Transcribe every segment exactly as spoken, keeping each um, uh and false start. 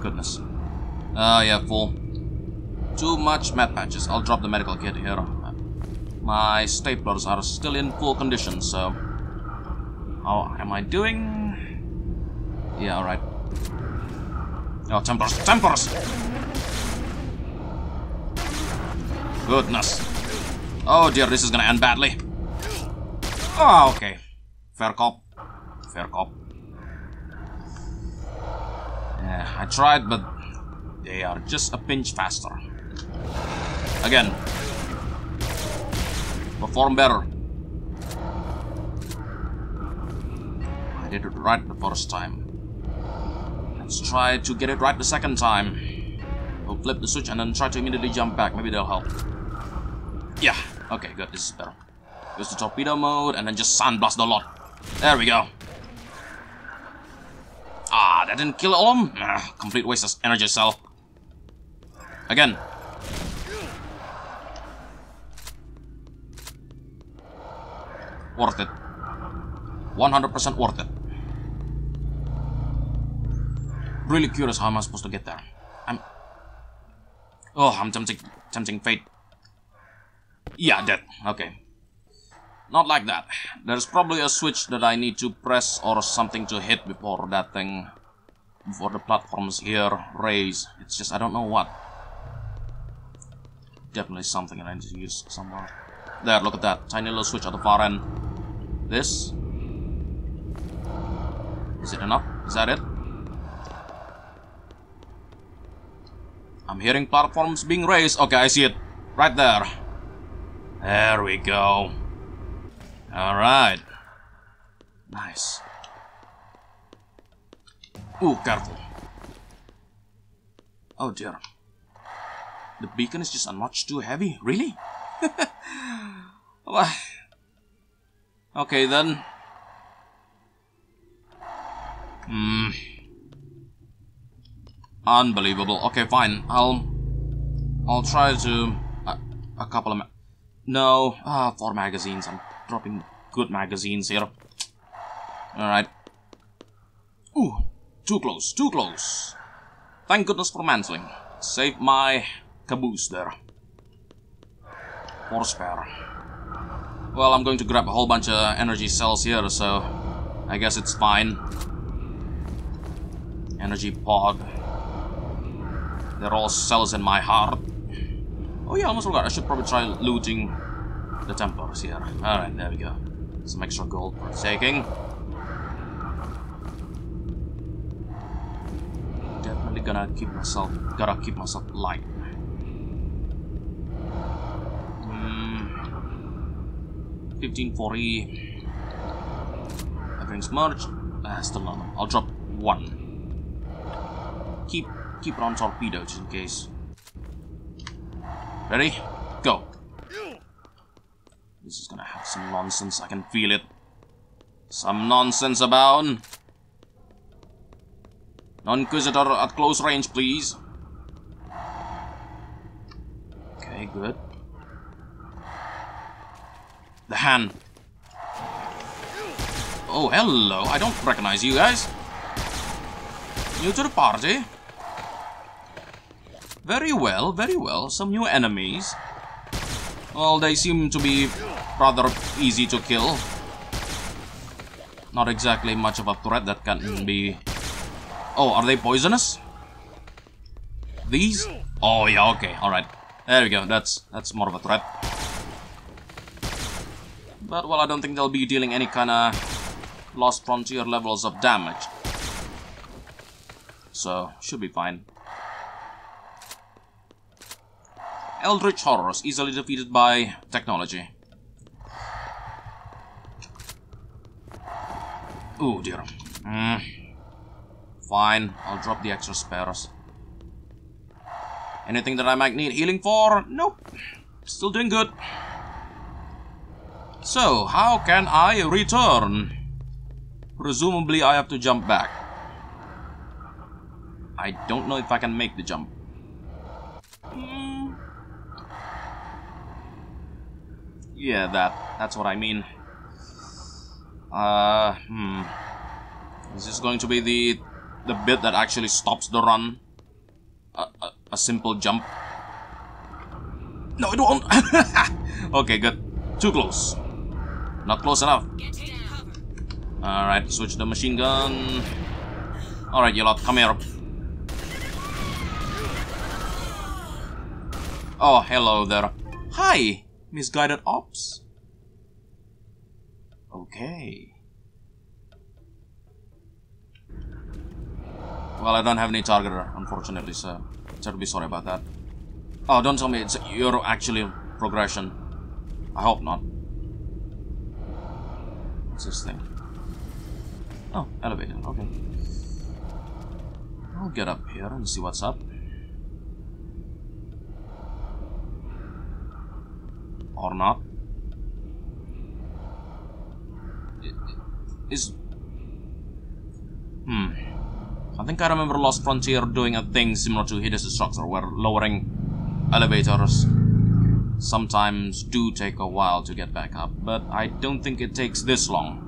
goodness. Ah, uh, yeah, full. Too much map patches. I'll drop the medical kit here. My staplers are still in full condition, so... how am I doing? Yeah, alright. Oh, Templars! Templars! Goodness. Oh dear, this is gonna end badly. Oh, okay. Fair cop. Fair cop. Yeah, I tried, but they are just a pinch faster. Again. Perform better. I did it right the first time. Let's try to get it right the second time. We'll flip the switch and then try to immediately jump back. Maybe that'll help. Yeah. Okay, good. This is better. Use the torpedo mode and then just sandblast the lot. There we go. Ah, that didn't kill all of them? Ah, complete waste of energy cell. Again. Worth it. one hundred percent worth it. Really curious how am I supposed to get there. I'm... oh, I'm tempting, tempting fate. Yeah, dead. Okay. Not like that. There's probably a switch that I need to press or something to hit before that thing... before the platforms here raise. It's just I don't know what. Definitely something that I need to use somewhere. There, look at that. Tiny little switch at the far end. This. Is it enough? Is that it? I'm hearing platforms being raised. Okay, I see it. Right there. There we go. Alright. Nice. Ooh, careful. Oh dear. The beacon is just a notch too heavy. Really? Okay then. Hmm. Unbelievable. Okay, fine. I'll... I'll try to... Uh, a couple of... Ma no. Ah, four magazines. I'm... dropping good magazines here. Alright. Ooh, too close, too close. Thank goodness for mansling. Save my caboose there. Force spare. Well, I'm going to grab a whole bunch of energy cells here, so I guess it's fine. Energy pod. They're all cells in my heart. Oh yeah, almost forgot. I should probably try looting the Templars here. Alright, there we go. Some extra gold worth taking. Definitely gonna keep myself, gotta keep myself light. Mm. fifteen forty. Everything's merged. Ah, still not. I'll drop one. Keep, keep it on torpedo just in case. Ready? Go. This is gonna have some nonsense, I can feel it. Some nonsense abound. Non-Inquisitor at close range, please. Okay, good. The hand. Oh, hello. I don't recognize you guys. New to the party. Very well, very well. Some new enemies. Well, they seem to be rather easy to kill. Not exactly much of a threat that can be... oh, are they poisonous? These? Oh, yeah, okay, alright. There we go, that's that's more of a threat. But, well, I don't think they'll be dealing any kind of Lost Frontier levels of damage. So, should be fine. Eldritch horrors easily defeated by technology. Oh dear. Mm. Fine, I'll drop the extra spares. Anything that I might need healing for? Nope. Still doing good. So, how can I return? Presumably I have to jump back. I don't know if I can make the jump. Mm. Yeah, that. That's what I mean. Uh, hmm. Is this going to be the the bit that actually stops the run? a simple jump. No, I don't. Okay, good. Too close. Not close enough. Alright, switch the machine gun. Alright, you lot, come here. Oh, hello there. Hi, misguided ops. Okay. Well, I don't have any targeter, unfortunately, so I'm terribly sorry about that. Oh, don't tell me it's your actually progression. I hope not. What's this thing? Oh, elevator, okay. I'll get up here and see what's up. Or not. It, it is... Hmm. I think I remember Lost Frontier doing a thing similar to Hideous Destructor, where lowering elevators sometimes do take a while to get back up, but I don't think it takes this long.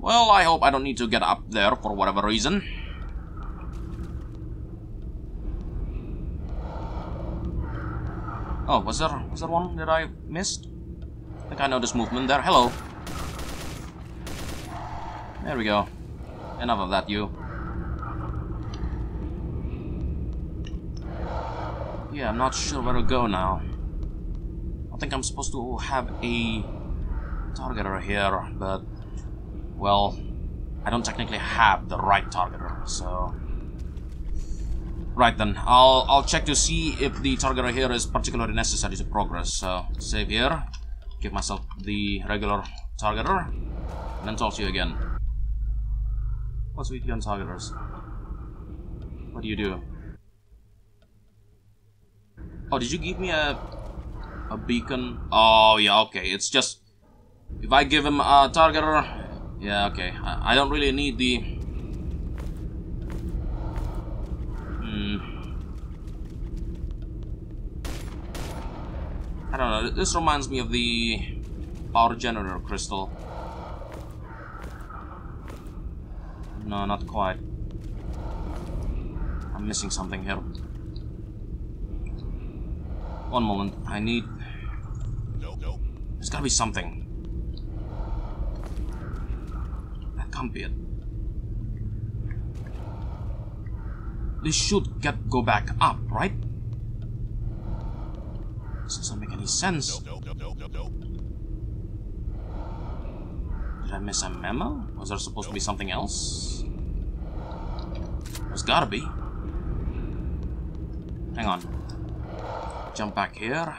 Well, I hope I don't need to get up there for whatever reason. Oh, was there, was there one that I missed? I think I know this movement there. Hello. There we go. Enough of that, you. Yeah, I'm not sure where to go now. I think I'm supposed to have a targeter here, but... well, I don't technically have the right targeter, so... Right then, I'll, I'll check to see if the targeter here is particularly necessary to progress, so... Save here, give myself the regular targeter, and then talk to you again. What's with you on targeters? What do you do? Oh, did you give me a a beacon? Oh, yeah, okay. It's just if I give him a targeter, yeah, okay. I, I don't really need the. Hmm. I don't know. This reminds me of the power generator crystal. No, not quite. I'm missing something here. One moment, I need... Nope, nope. There's gotta be something. That can't be it. This should get go back up, right? This doesn't make any sense. Nope, nope, nope, nope, nope. Did I miss a memo? Was there supposed nope. to be something else? There's gotta be. Hang on. Jump back here.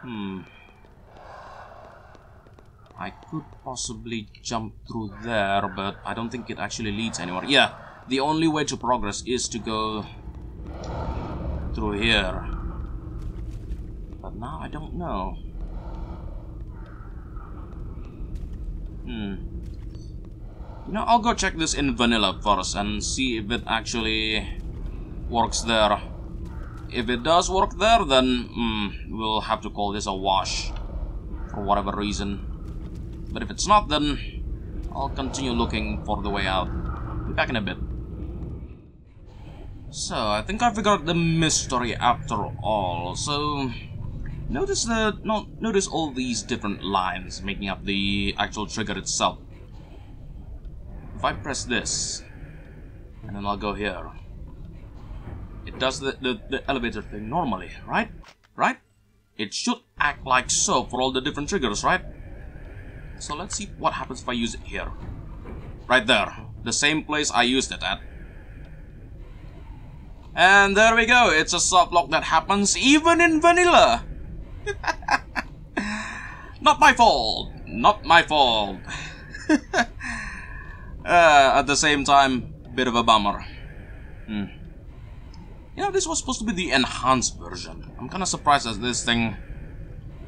Hmm. I could possibly jump through there, but I don't think it actually leads anywhere. Yeah, the only way to progress is to go through here. But now I don't know. Hmm. You know, I'll go check this in vanilla first and see if it actually works there. If it does work there, then mm, we'll have to call this a wash for whatever reason. But if it's not, then I'll continue looking for the way out. Be back in a bit. So, I think I figured out the mystery after all. So, notice the no, notice all these different lines making up the actual trigger itself. If I press this, and then I'll go here. It does the, the, the elevator thing normally, right? Right? It should act like so for all the different triggers, right? So let's see what happens if I use it here. Right there. The same place I used it at. And there we go. It's a soft lock that happens even in vanilla. Not my fault. Not my fault. uh, at the same time, bit of a bummer. Hmm. You know, this was supposed to be the enhanced version. I'm kind of surprised that this thing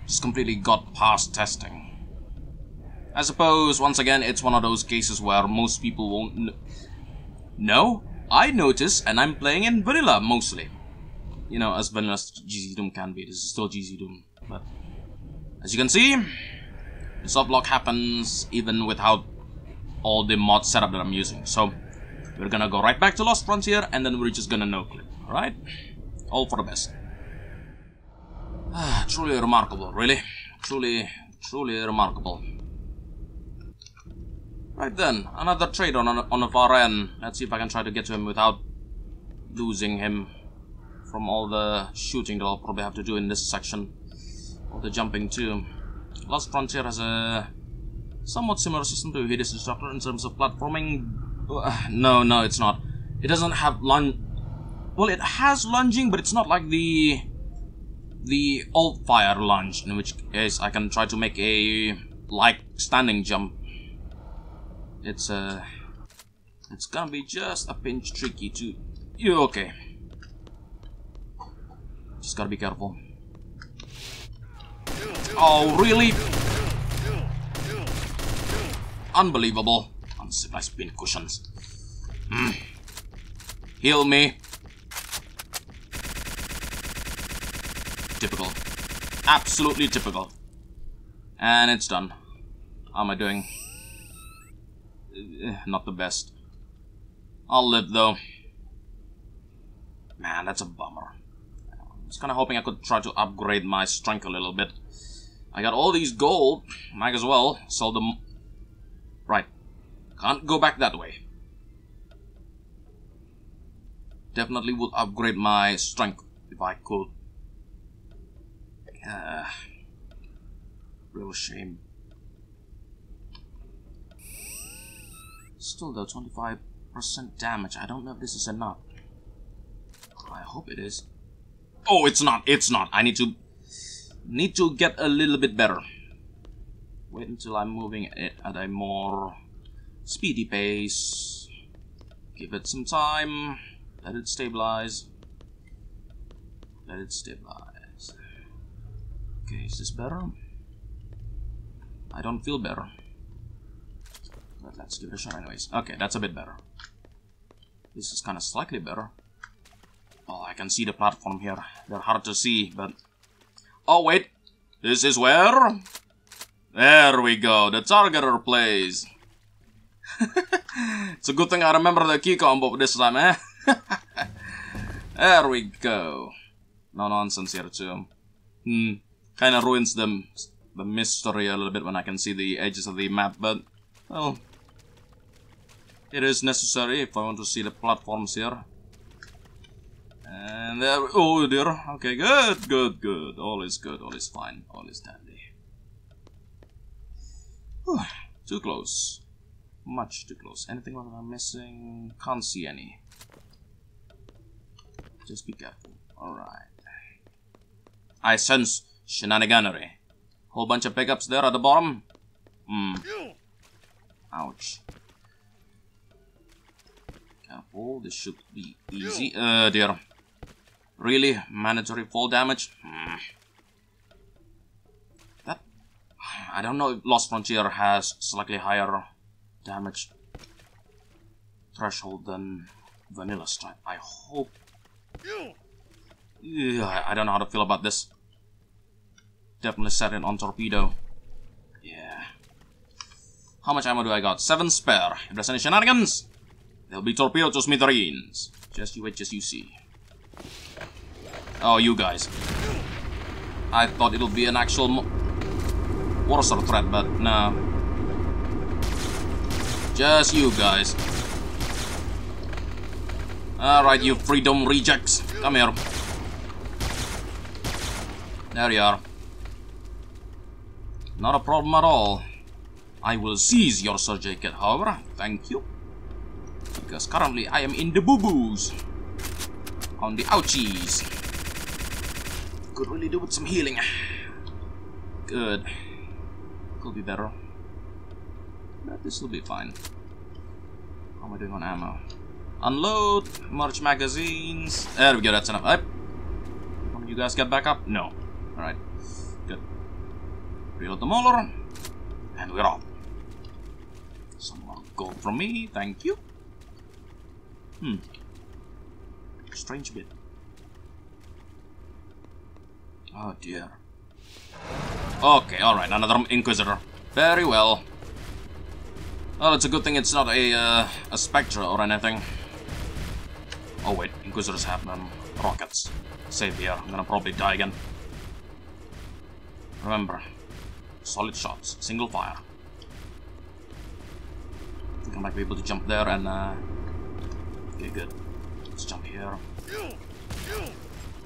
just completely got past testing. I suppose, once again, it's one of those cases where most people won't kn No, I notice, and I'm playing in vanilla, mostly. You know, as vanilla as GZDoom can be. This is still GZDoom. But, as you can see, the soft lock happens even without all the mod setup that I'm using. So, We're gonna go right back to Lost Frontier, and then we're just gonna no-clip, alright? All for the best. Ah, truly remarkable, really. Truly, truly remarkable. Right then, another trade on, on, on Varan. Let's see if I can try to get to him without losing him from all the shooting that I'll probably have to do in this section. All the jumping too. Lost Frontier has a somewhat similar system to Hideous Destructor in terms of platforming. No, no, it's not. It doesn't have lunge. Well, it has lunging, but it's not like the the alt fire lunge, in which case I can try to make a like standing jump. It's uh, it's gonna be just a pinch tricky to. You okay? Just gotta be careful. Oh, really? Unbelievable. Nice spin cushions. Mm. Heal me. Typical. Absolutely typical. And it's done. How am I doing? Uh, not the best. I'll live though. Man, that's a bummer. I was kind of hoping I could try to upgrade my strength a little bit. I got all these gold. Might as well sell them. Right. Can't go back that way. Definitely would upgrade my strength if I could. Uh, real shame. Still though, twenty-five percent damage. I don't know if this is enough. I hope it is. Oh, it's not. It's not. I need to need to get a little bit better. Wait until I'm moving it at a more speedy pace. Give it some time. Let it stabilize. Let it stabilize. Okay, is this better? I don't feel better. But let's give it a shot anyways. Okay, that's a bit better. This is kind of slightly better. Oh, I can see the platform here. They're hard to see, but... Oh, wait. This is where? There we go. The targeter plays. It's a good thing I remember the key combo this time, eh? There we go. No nonsense here too. Hmm. Kinda ruins the, the mystery a little bit when I can see the edges of the map, but... Well... It is necessary if I want to see the platforms here. And there we... Oh dear. Okay, good, good, good. All is good, all is fine, all is dandy. Whew. Too close. Much too close. Anything that I'm missing? Can't see any. Just be careful. Alright. I sense shenaniganery. Whole bunch of pickups there at the bottom. Hmm. Ouch. Careful. This should be easy. Uh, dear. Really? Mandatory fall damage? Hmm. That... I don't know if Lost Frontier has slightly higher... damage threshold than Vanilla Strife. I hope. Yeah, I don't know how to feel about this. Definitely set it on torpedo. Yeah. How much ammo do I got? Seven spare. If there's any shenanigans, there'll be torpedo to smithereens. Just you wait, just you see. Oh, you guys. I thought it'll be an actual mo warsaw threat, but no. Just you guys. Alright, you freedom rejects. Come here. There you are. Not a problem at all. I will seize your Sir Jacket, however. Thank you. Because currently I am in the boo-boos. On the ouchies. Could really do with some healing. Good. Could be better. But this will be fine. How am I doing on ammo? Unload, merge magazines. There we go, that's enough. Hey, can you guys get back up? No. Alright. Good. Reload the molar. And we're off. Some more gold from me, thank you. Hmm. Strange bit. Oh dear. Okay, alright, another Inquisitor. Very well. Well, it's a good thing it's not a uh, a Spectre or anything. Oh wait, Inquisitors have um, rockets. Save here. I'm gonna probably die again. Remember, solid shots, single fire. I think I might be able to jump there and. Uh... Okay, good. Let's jump here.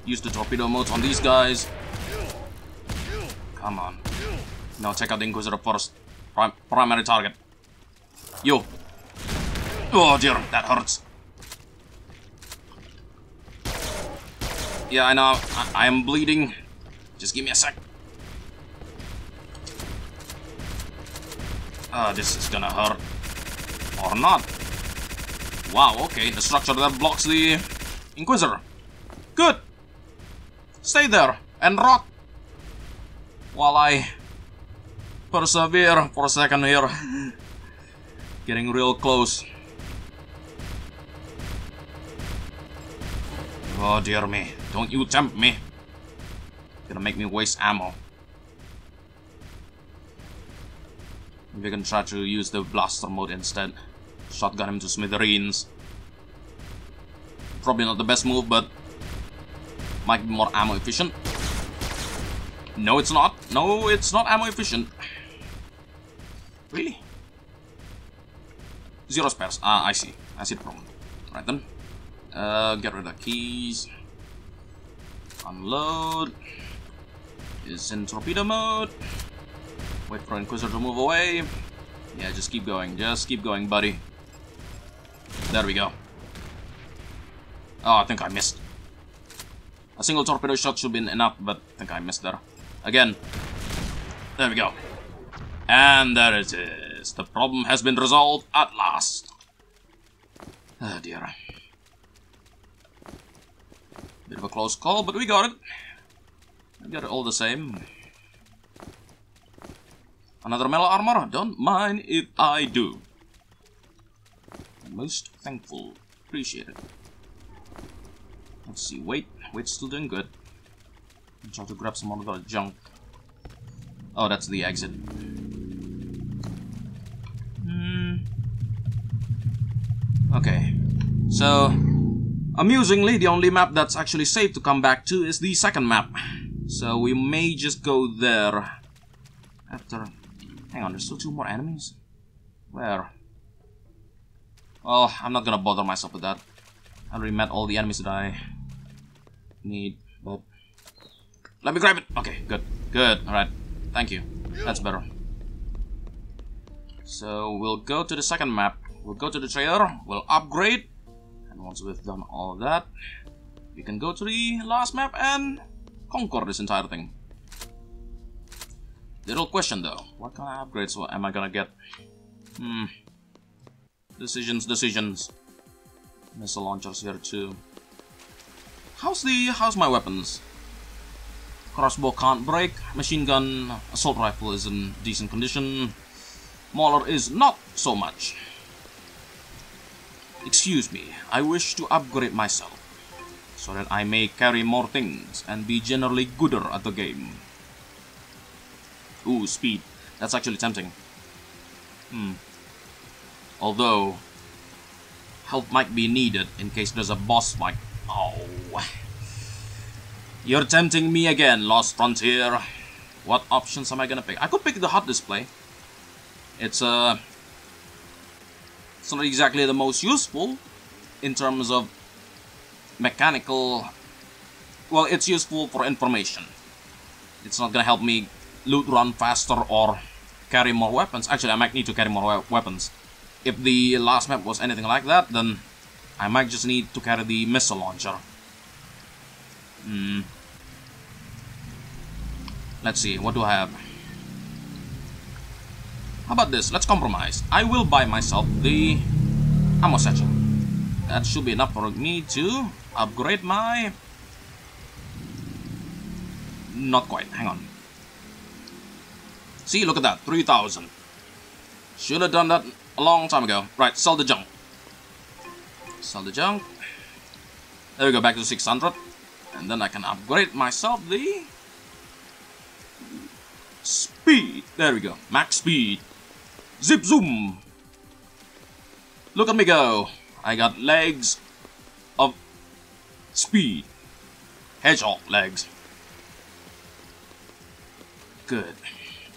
Use the torpedo modes on these guys. Come on. Now take out the Inquisitor first. Prim primary target. You. Oh dear, that hurts. Yeah, I know. I, I am bleeding. Just give me a sec. Ah, uh, this is gonna hurt. Or not. Wow, okay. The structure that blocks the Inquisitor. Good. Stay there and rot. While I persevere for a second here. Getting real close. Oh dear me. Don't you tempt me. Gonna make me waste ammo. Maybe I can try to use the blaster mode instead. Shotgun him to smithereens. Probably not the best move, but might be more ammo efficient. No, it's not. No, it's not ammo efficient. Really? Zero spares. Ah, I see. I see the problem. Right then. Uh, get rid of the keys. Unload. Is in torpedo mode. Wait for Inquisitor to move away. Yeah, just keep going. Just keep going, buddy. There we go. Oh, I think I missed. A single torpedo shot should be enough, but I think I missed there. Again. There we go. And there it is. The problem has been resolved at last. Oh dear. Bit of a close call, but we got it. We got it all the same. Another metal armor? Don't mind if I do. Most thankful. Appreciate it. Let's see. Wait. Weight's still doing good. I'm trying to grab some of the junk. Oh, that's the exit. Hmm. Okay. So, amusingly, the only map that's actually safe to come back to is the second map. So we may just go there. After... Hang on, there's still two more enemies? Where? Well, I'm not gonna bother myself with that. I already met all the enemies that I... need, but let me grab it. Okay, good, good. All right, thank you. That's better. So we'll go to the second map. We'll go to the trailer. We'll upgrade, and once we've done all of that, we can go to the last map and conquer this entire thing. Little question though: what kind of upgrades am I gonna get? Hmm. Decisions, decisions. Missile launchers here too. How's the how's my weapons? Crossbow can't break. Machine gun, assault rifle is in decent condition. Mauler is not so much. Excuse me, I wish to upgrade myself so that I may carry more things and be generally gooder at the game. Ooh, speed. That's actually tempting. Hmm. Although help might be needed in case there's a boss fight. Oh, you're tempting me again, Lost Frontier. What options am I gonna pick? I could pick the H U D display. It's uh, it's not exactly the most useful in terms of mechanical. Well, it's useful for information. It's not gonna help me loot run faster or carry more weapons. Actually, I might need to carry more weapons. If the last map was anything like that, then I might just need to carry the missile launcher. Hmm. Let's see, what do I have? How about this? Let's compromise. I will buy myself the ammo satchel. That should be enough for me to upgrade my... Not quite, hang on. See, look at that, three thousand. Should have done that a long time ago. Right, sell the junk. Sell the junk. There we go, back to six hundred. And then I can upgrade myself the speed. There we go, max speed. Zip zoom. Look at me go. I got legs of speed. Hedgehog legs. Good.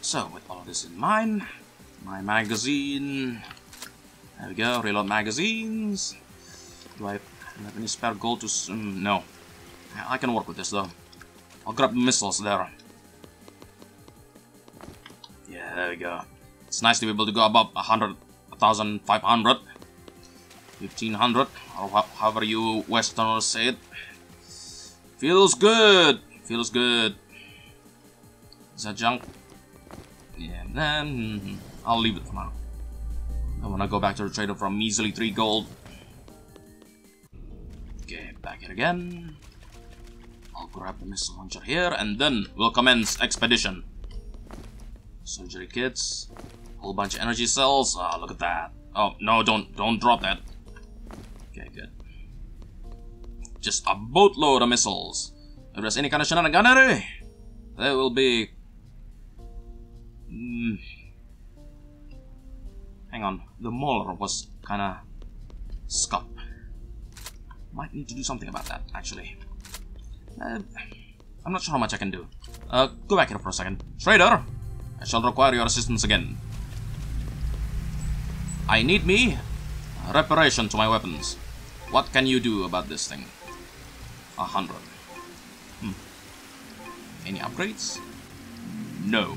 So, with all of this in mind, my magazine. There we go. Reload magazines. Do I have any spare gold to... Um, no. I can work with this, though. I'll grab missiles there. Yeah, there we go. It's nice to be able to go above one hundred, one thousand five hundred, fifteen hundred, or however you Westerners say it. Feels good. Feels good. Is that junk? Yeah, then I'll leave it for now. I want to go back to the trader for a measly three gold. Okay, back here again. I'll grab the missile launcher here, and then we'll commence expedition. Surgery kits, whole bunch of energy cells. Ah, look at that. Oh no, don't don't drop that. Okay, good. Just a boatload of missiles. If there's any kind of shenanigans, there will be. Mm. Hang on, the mauler was kind of scuff. Might need to do something about that, actually. Uh, I'm not sure how much I can do. Uh, go back here for a second. Trader, I shall require your assistance again. I need me a reparation to my weapons. What can you do about this thing? A hundred. Hmm. Any upgrades? No.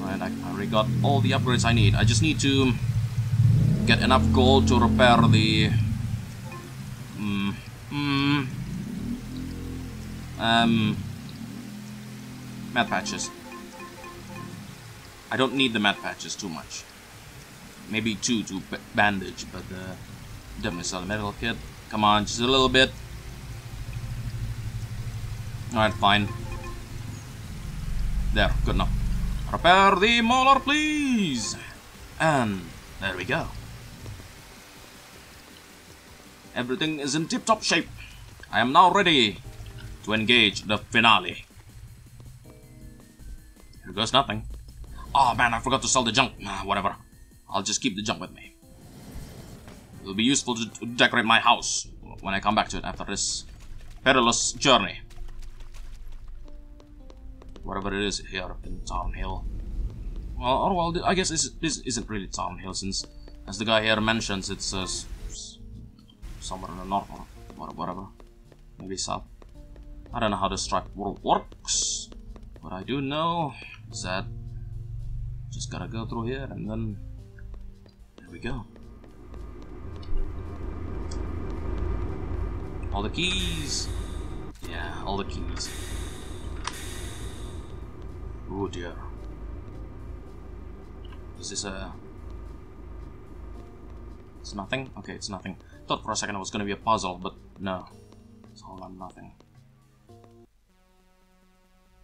Alright, I already got all the upgrades I need. I just need to get enough gold to repair the... Mm, mm, um... Mat patches. I don't need the mat patches too much. Maybe two to bandage, but uh, definitely sell the medical kit. Come on, just a little bit. Alright, fine. There, good enough. Prepare the mauler, please! And there we go. Everything is in tip-top shape. I am now ready to engage the finale. Here goes nothing. Oh man, I forgot to sell the junk. Whatever. I'll just keep the junk with me. It'll be useful to decorate my house when I come back to it after this perilous journey. Whatever it is here in Tarn Hill. Well, or well, I guess this, this isn't really Tarn Hill since, as the guy here mentions, it's uh, somewhere in the north or whatever. Maybe south. I don't know how the Strife world works. What I do know is that just gotta go through here and then there we go. All the keys. Yeah, all the keys. Oh dear. Is this a... It's nothing? Okay, it's nothing. Thought for a second it was gonna be a puzzle, but no. It's all on nothing.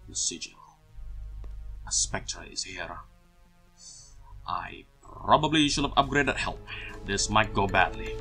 The sigil. A Spectre is here. I probably should have upgraded help. This might go badly.